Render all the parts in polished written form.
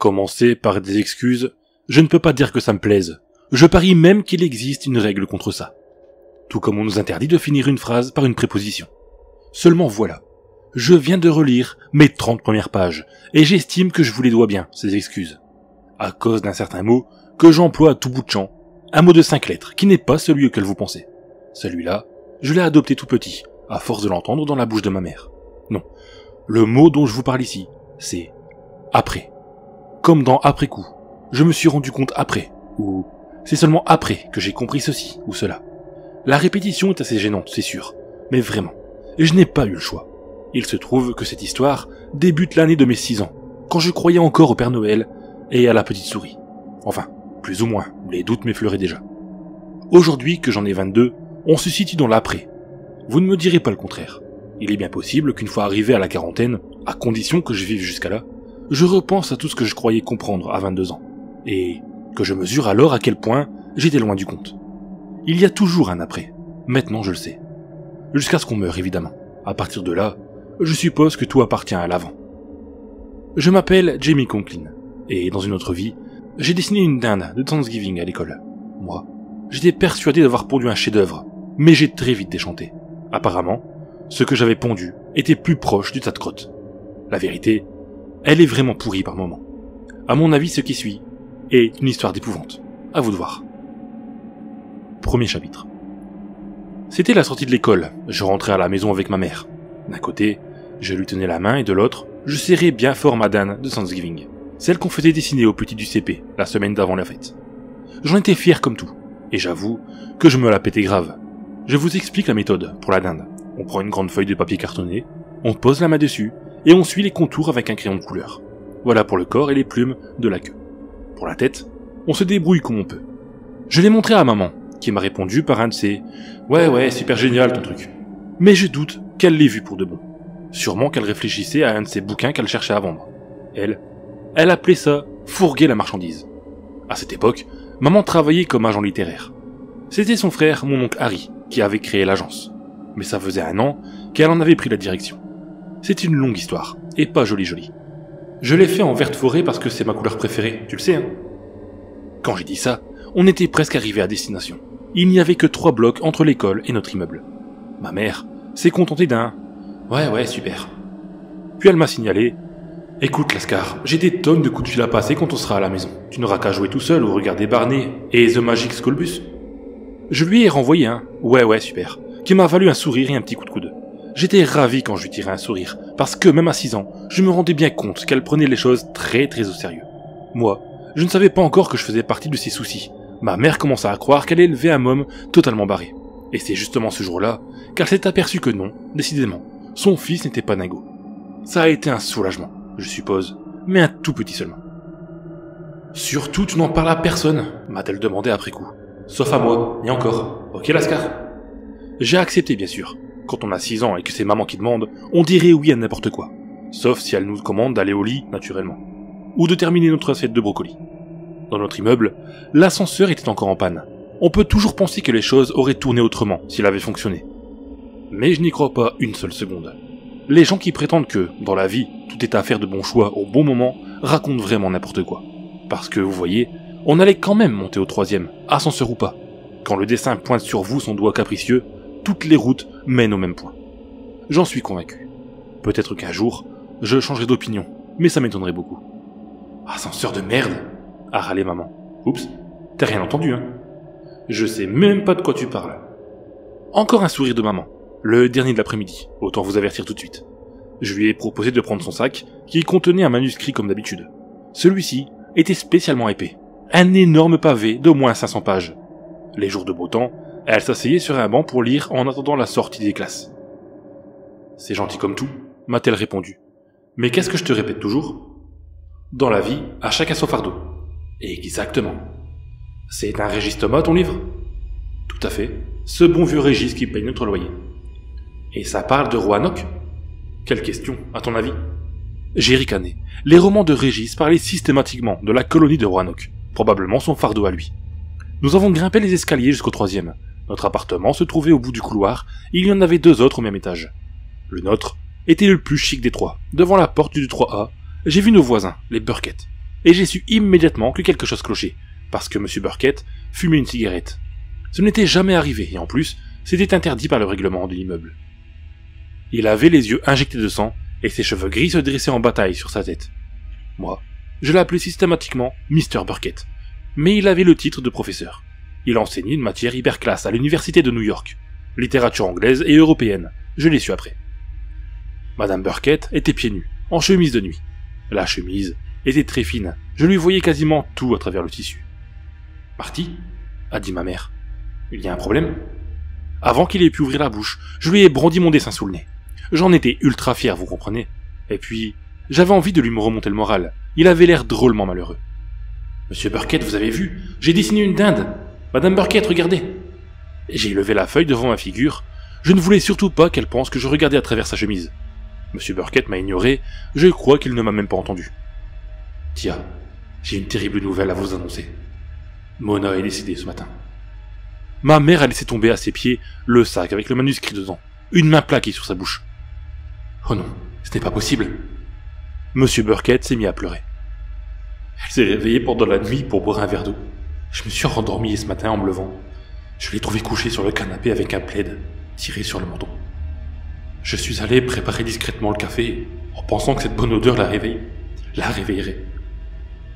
Commencer par des excuses, je ne peux pas dire que ça me plaise. Je parie même qu'il existe une règle contre ça. Tout comme on nous interdit de finir une phrase par une préposition. Seulement voilà, je viens de relire mes 30 premières pages, et j'estime que je vous les dois bien, ces excuses. À cause d'un certain mot que j'emploie à tout bout de champ, un mot de 5 lettres, qui n'est pas celui auquel vous pensez. Celui-là, je l'ai adopté tout petit, à force de l'entendre dans la bouche de ma mère. Non, le mot dont je vous parle ici, c'est « après ». Comme dans « après coup », je me suis rendu compte après, ou « c'est seulement après que j'ai compris ceci ou cela ». La répétition est assez gênante, c'est sûr, mais vraiment, je n'ai pas eu le choix. Il se trouve que cette histoire débute l'année de mes 6 ans, quand je croyais encore au Père Noël et à la petite souris. Enfin, plus ou moins, les doutes m'effleuraient déjà. Aujourd'hui que j'en ai 22, on se situe dans l'après. Vous ne me direz pas le contraire. Il est bien possible qu'une fois arrivé à la quarantaine, à condition que je vive jusqu'à là, je repense à tout ce que je croyais comprendre à 22 ans, et que je mesure alors à quel point j'étais loin du compte. Il y a toujours un après, maintenant je le sais. Jusqu'à ce qu'on meure évidemment. À partir de là, je suppose que tout appartient à l'avant. Je m'appelle Jamie Conklin, et dans une autre vie, j'ai dessiné une dinde de Thanksgiving à l'école. Moi, j'étais persuadé d'avoir pondu un chef-d'œuvre, mais j'ai très vite déchanté. Apparemment, ce que j'avais pondu était plus proche du tas de crottes. La vérité, elle est vraiment pourrie par moments. À mon avis, ce qui suit est une histoire d'épouvante. À vous de voir. Premier chapitre. C'était la sortie de l'école, je rentrais à la maison avec ma mère. D'un côté, je lui tenais la main et de l'autre, je serrais bien fort ma dinde de Thanksgiving, celle qu'on faisait dessiner aux petits du CP, la semaine d'avant la fête. J'en étais fier comme tout, et j'avoue que je me la pétais grave. Je vous explique la méthode pour la dinde. On prend une grande feuille de papier cartonné, on pose la main dessus, et on suit les contours avec un crayon de couleur. Voilà pour le corps et les plumes de la queue. Pour la tête, on se débrouille comme on peut. Je l'ai montré à maman, qui m'a répondu par un de ses « Ouais, super génial ton truc ». Mais je doute qu'elle l'ait vu pour de bon. Sûrement qu'elle réfléchissait à un de ses bouquins qu'elle cherchait à vendre. Elle appelait ça « fourguer la marchandise ». À cette époque, maman travaillait comme agent littéraire. C'était son frère, mon oncle Harry, qui avait créé l'agence. Mais ça faisait un an qu'elle en avait pris la direction. C'est une longue histoire, et pas jolie. Je l'ai fait en verte forêt parce que c'est ma couleur préférée, tu le sais hein. Quand j'ai dit ça, on était presque arrivé à destination. Il n'y avait que 3 blocs entre l'école et notre immeuble. Ma mère s'est contentée d'un « Ouais, super ». Puis elle m'a signalé « Écoute Lascar, j'ai des tonnes de coups de fil à passer quand on sera à la maison. Tu n'auras qu'à jouer tout seul ou regarder Barney et The Magic Schoolbus. » Je lui ai renvoyé un « Ouais, super » qui m'a valu un sourire et un petit coup de coude. J'étais ravi quand je lui tirais un sourire, parce que même à 6 ans, je me rendais bien compte qu'elle prenait les choses très au sérieux. Moi, je ne savais pas encore que je faisais partie de ses soucis. Ma mère commença à croire qu'elle élevait un homme totalement barré. Et c'est justement ce jour-là qu'elle s'est aperçue que non, décidément, son fils n'était pas dingo. Ça a été un soulagement, je suppose, mais un tout petit seulement. « Surtout, tu n'en parles à personne », m'a-t-elle demandé après coup. « Sauf à moi, et encore. Ok, Lascar ?» J'ai accepté, bien sûr. Quand on a 6 ans et que c'est maman qui demande, on dirait oui à n'importe quoi. Sauf si elle nous commande d'aller au lit, naturellement. Ou de terminer notre assiette de brocoli. Dans notre immeuble, l'ascenseur était encore en panne. On peut toujours penser que les choses auraient tourné autrement s'il avait fonctionné. Mais je n'y crois pas une seule seconde. Les gens qui prétendent que, dans la vie, tout est affaire de bon choix au bon moment, racontent vraiment n'importe quoi. Parce que, vous voyez, on allait quand même monter au 3e, ascenseur ou pas. Quand le destin pointe sur vous son doigt capricieux, toutes les routes mènent au même point. J'en suis convaincu. Peut-être qu'un jour, je changerai d'opinion, mais ça m'étonnerait beaucoup. Ascenseur de merde, a râlé maman. Oups, t'as rien entendu, hein? Je sais même pas de quoi tu parles. Encore un sourire de maman, le dernier de l'après-midi, autant vous avertir tout de suite. Je lui ai proposé de prendre son sac, qui contenait un manuscrit comme d'habitude. Celui-ci était spécialement épais, un énorme pavé d'au moins 500 pages. Les jours de beau temps, elle s'asseyait sur un banc pour lire en attendant la sortie des classes. « C'est gentil comme tout », m'a-t-elle répondu. « Mais qu'est-ce que je te répète toujours ? Dans la vie, à chacun son fardeau. » Exactement. C'est un Régis Thomas ton livre ? Tout à fait. Ce bon vieux Régis qui paye notre loyer. Et ça parle de Roanoke ? Quelle question, à ton avis ? J'ai ricané. Les romans de Régis parlaient systématiquement de la colonie de Roanoke, probablement son fardeau à lui. Nous avons grimpé les escaliers jusqu'au 3e. Notre appartement se trouvait au bout du couloir, et il y en avait 2 autres au même étage. Le nôtre était le plus chic des 3. Devant la porte du 3A, j'ai vu nos voisins, les Burkett. et j'ai su immédiatement que quelque chose clochait, parce que M. Burkett fumait une cigarette. Ce n'était jamais arrivé, et en plus, c'était interdit par le règlement de l'immeuble. Il avait les yeux injectés de sang, et ses cheveux gris se dressaient en bataille sur sa tête. Moi, je l'appelais systématiquement Mr. Burkett, mais il avait le titre de professeur. Il enseignait une matière hyper classe à l'université de New York, littérature anglaise et européenne, je l'ai su après. Madame Burkett était pieds nus, en chemise de nuit. La chemise était très fine, je lui voyais quasiment tout à travers le tissu. « Marty ?» a dit ma mère. « Il y a un problème ?» Avant qu'il ait pu ouvrir la bouche, je lui ai brandi mon dessin sous le nez. J'en étais ultra fier, vous comprenez. Et puis, j'avais envie de lui remonter le moral. Il avait l'air drôlement malheureux. « Monsieur Burkett, vous avez vu, j'ai dessiné une dinde. Madame Burkett, regardez !» J'ai levé la feuille devant ma figure. Je ne voulais surtout pas qu'elle pense que je regardais à travers sa chemise. Monsieur Burkett m'a ignoré, je crois qu'il ne m'a même pas entendu. « Tia, j'ai une terrible nouvelle à vous annoncer. Mona est décédée ce matin. » Ma mère a laissé tomber à ses pieds le sac avec le manuscrit dedans, une main plaquée sur sa bouche. « Oh non, ce n'est pas possible !» Monsieur Burkett s'est mis à pleurer. « Elle s'est réveillée pendant la nuit pour boire un verre d'eau. Je me suis rendormi ce matin en me levant. Je l'ai trouvée couchée sur le canapé avec un plaid tiré sur le menton. Je suis allé préparer discrètement le café en pensant que cette bonne odeur la réveillerait. »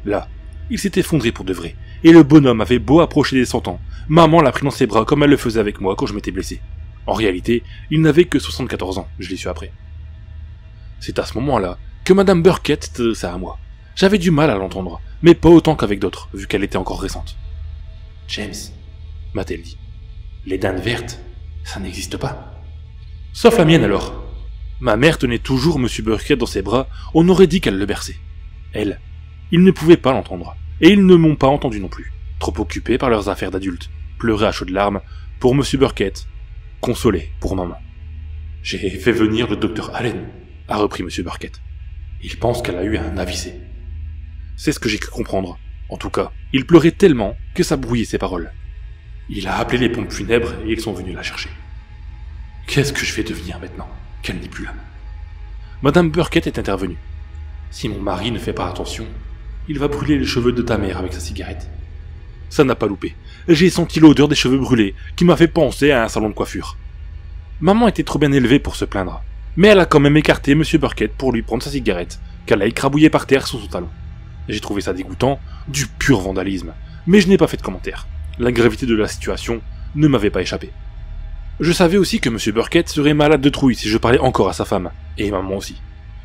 Là, il s'est effondré pour de vrai, et le bonhomme avait beau approcher des 100 ans. Maman l'a pris dans ses bras comme elle le faisait avec moi quand je m'étais blessé. En réalité, il n'avait que 74 ans, je l'ai su après. C'est à ce moment-là que Madame Burkett s'adressa à moi. J'avais du mal à l'entendre, mais pas autant qu'avec d'autres, vu qu'elle était encore récente. « James, » m'a-t-elle dit, « les dindes vertes, ça n'existe pas. » Sauf la mienne alors. Ma mère tenait toujours M. Burkett dans ses bras, on aurait dit qu'elle le berçait. Elle, ils ne pouvaient pas l'entendre, et ils ne m'ont pas entendu non plus, trop occupés par leurs affaires d'adultes, pleurés à chaudes larmes pour M. Burkett, consolés pour maman. « J'ai fait venir le docteur Allen, » a repris M. Burkett. « Il pense qu'elle a eu un AVC. » C'est ce que j'ai cru comprendre. En tout cas, il pleurait tellement que ça brouillait ses paroles. Il a appelé les pompes funèbres et ils sont venus la chercher. « Qu'est-ce que je vais devenir maintenant qu'elle n'est plus là ?» Madame Burkett est intervenue. « Si mon mari ne fait pas attention, il va brûler les cheveux de ta mère avec sa cigarette. » Ça n'a pas loupé. J'ai senti l'odeur des cheveux brûlés qui m'a fait penser à un salon de coiffure. Maman était trop bien élevée pour se plaindre, mais elle a quand même écarté M. Burkett pour lui prendre sa cigarette, qu'elle a écrabouillée par terre sous son talon. J'ai trouvé ça dégoûtant, du pur vandalisme, mais je n'ai pas fait de commentaire. La gravité de la situation ne m'avait pas échappé. Je savais aussi que M. Burkett serait malade de trouille si je parlais encore à sa femme, et maman aussi.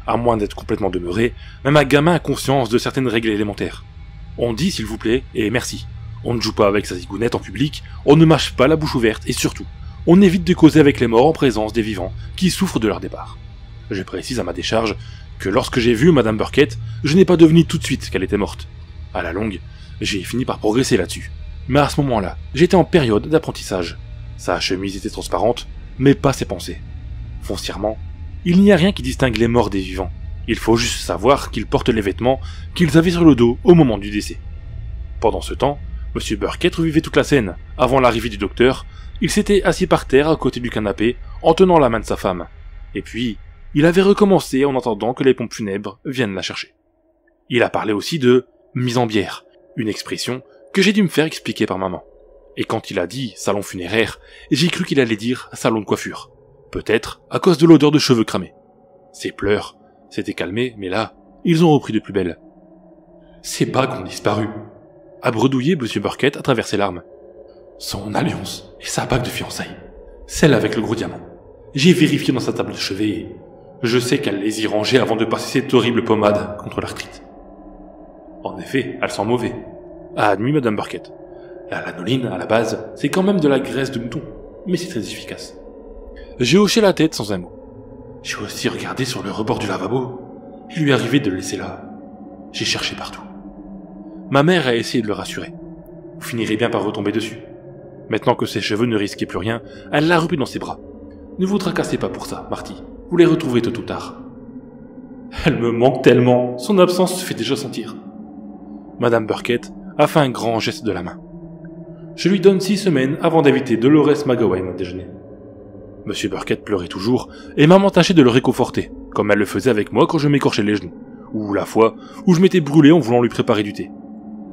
À moins d'être complètement demeuré, même un gamin a conscience de certaines règles élémentaires. On dit s'il vous plaît et merci. On ne joue pas avec sa zigounette en public, on ne mâche pas la bouche ouverte et surtout, on évite de causer avec les morts en présence des vivants qui souffrent de leur départ. Je précise à ma décharge que lorsque j'ai vu Madame Burkett, je n'ai pas deviné tout de suite qu'elle était morte. À la longue, j'ai fini par progresser là-dessus. Mais à ce moment-là, j'étais en période d'apprentissage. Sa chemise était transparente, mais pas ses pensées. Foncièrement, il n'y a rien qui distingue les morts des vivants. Il faut juste savoir qu'ils portent les vêtements qu'ils avaient sur le dos au moment du décès. Pendant ce temps, M. Burkett revivait toute la scène. Avant l'arrivée du docteur, il s'était assis par terre à côté du canapé en tenant la main de sa femme. Et puis, il avait recommencé en entendant que les pompes funèbres viennent la chercher. Il a parlé aussi de « mise en bière », une expression que j'ai dû me faire expliquer par maman. Et quand il a dit « salon funéraire », j'ai cru qu'il allait dire « salon de coiffure ». Peut-être à cause de l'odeur de cheveux cramés. Ses pleurs s'étaient calmés, mais là, ils ont repris de plus belle. « Ses bagues ont disparu », a bredouillé M. Burkett à travers ses larmes. « Son alliance et sa bague de fiançailles, celle avec le gros diamant. J'ai vérifié dans sa table de chevet et je sais qu'elle les y rangeait avant de passer cette horrible pommade contre l'arthrite. » « En effet, elle sent mauvais », a admis Madame Burkett. « La lanoline, à la base, c'est quand même de la graisse de mouton, mais c'est très efficace. » J'ai hoché la tête sans un mot. « J'ai aussi regardé sur le rebord du lavabo. Il lui arrivait de le laisser là. J'ai cherché partout. » Ma mère a essayé de le rassurer. « Vous finirez bien par retomber dessus. » Maintenant que ses cheveux ne risquaient plus rien, elle l'a repris dans ses bras. « Ne vous tracassez pas pour ça, Marty. Vous les retrouverez tôt ou tard. »« Elle me manque tellement. Son absence se fait déjà sentir. » Madame Burkett a fait un grand geste de la main. « Je lui donne 6 semaines avant d'inviter Dolores Magowan au déjeuner. » Monsieur Burkett pleurait toujours, et maman tâchait de le réconforter, comme elle le faisait avec moi quand je m'écorchais les genoux, ou la fois où je m'étais brûlé en voulant lui préparer du thé.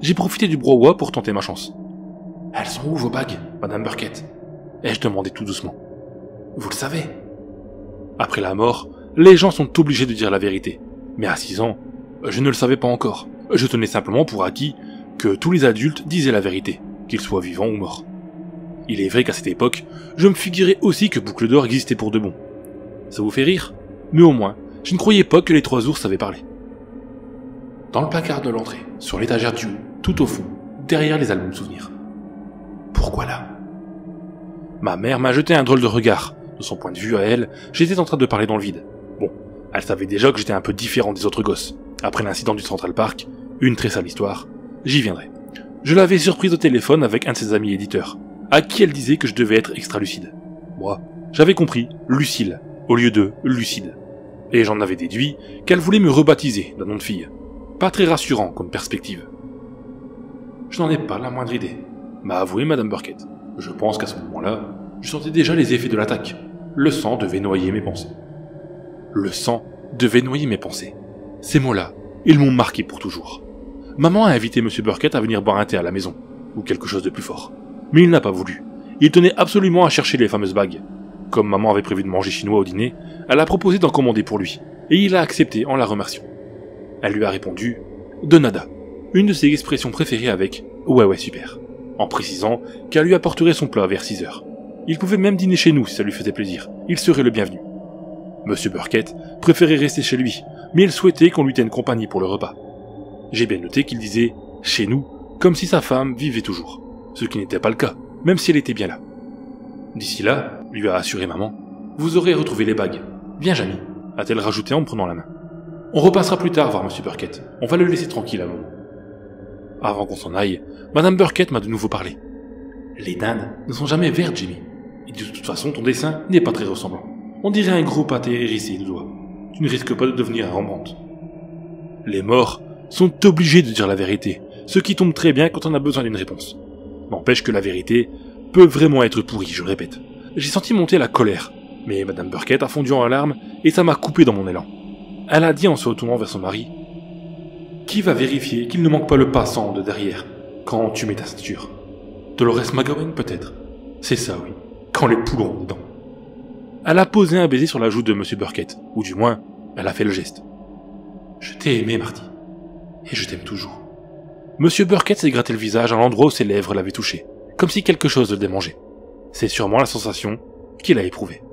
J'ai profité du brouhaha pour tenter ma chance. « Elles sont où vos bagues, Madame Burkett ?» ai-je demandé tout doucement. « Vous le savez. » Après la mort, les gens sont obligés de dire la vérité. Mais à 6 ans, je ne le savais pas encore. Je tenais simplement pour acquis que tous les adultes disaient la vérité, qu'ils soient vivants ou morts. Il est vrai qu'à cette époque, je me figurais aussi que Boucle d'Or existait pour de bon. Ça vous fait rire? Mais au moins, je ne croyais pas que les 3 ours savaient parler. Dans le placard de l'entrée, sur l'étagère du haut, tout au fond, derrière les albums souvenirs. Pourquoi là? Ma mère m'a jeté un drôle de regard. De son point de vue à elle, j'étais en train de parler dans le vide. Bon, elle savait déjà que j'étais un peu différent des autres gosses. Après l'incident du Central Park, une très sale histoire, j'y viendrai. Je l'avais surprise au téléphone avec un de ses amis éditeurs, à qui elle disait que je devais être extra lucide. Moi, j'avais compris « Lucille » au lieu de « lucide ». Et j'en avais déduit qu'elle voulait me rebaptiser d'un nom de fille. Pas très rassurant comme perspective. « Je n'en ai pas la moindre idée », m'a avoué Madame Burkett. Je pense qu'à ce moment-là, je sentais déjà les effets de l'attaque. Le sang devait noyer mes pensées. Le sang devait noyer mes pensées. Ces mots-là, ils m'ont marqué pour toujours. Maman a invité M. Burkett à venir boire un thé à la maison, ou quelque chose de plus fort. Mais il n'a pas voulu. Il tenait absolument à chercher les fameuses bagues. Comme maman avait prévu de manger chinois au dîner, elle a proposé d'en commander pour lui, et il a accepté en la remerciant. Elle lui a répondu « De nada », une de ses expressions préférées avec « Ouais ouais super », en précisant qu'elle lui apporterait son plat vers 6 heures. Il pouvait même dîner chez nous si ça lui faisait plaisir, il serait le bienvenu. Monsieur Burkett préférait rester chez lui, mais il souhaitait qu'on lui tienne compagnie pour le repas. J'ai bien noté qu'il disait « chez nous » comme si sa femme vivait toujours, ce qui n'était pas le cas, même si elle était bien là. D'ici là, lui a assuré maman, « Vous aurez retrouvé les bagues. Bien Jamie », a-t-elle rajouté en me prenant la main. « On repassera plus tard voir Monsieur Burkett, on va le laisser tranquille à maman. » Avant qu'on s'en aille, Madame Burkett m'a de nouveau parlé. « Les dindes ne sont jamais vertes, Jamie. Et de toute façon, ton dessin n'est pas très ressemblant. On dirait un gros pâté hérissé de doigts. Tu ne risques pas de devenir un Rembrandt. » Les morts sont obligés de dire la vérité, ce qui tombe très bien quand on a besoin d'une réponse. N'empêche que la vérité peut vraiment être pourrie, je répète. J'ai senti monter la colère, mais Madame Burkett a fondu en larmes et ça m'a coupé dans mon élan. Elle a dit en se retournant vers son mari « Qui va vérifier qu'il ne manque pas le passant de derrière quand tu mets ta ceinture ? Dolores Magowan peut-être ? C'est ça, oui. Quand les poules ont dedans. » Elle a posé un baiser sur la joue de M. Burkett, ou du moins, elle a fait le geste. « Je t'ai aimé, Marty. Et je t'aime toujours. » M. Burkett s'est gratté le visage à l'endroit où ses lèvres l'avaient touché, comme si quelque chose le démangeait. C'est sûrement la sensation qu'il a éprouvée.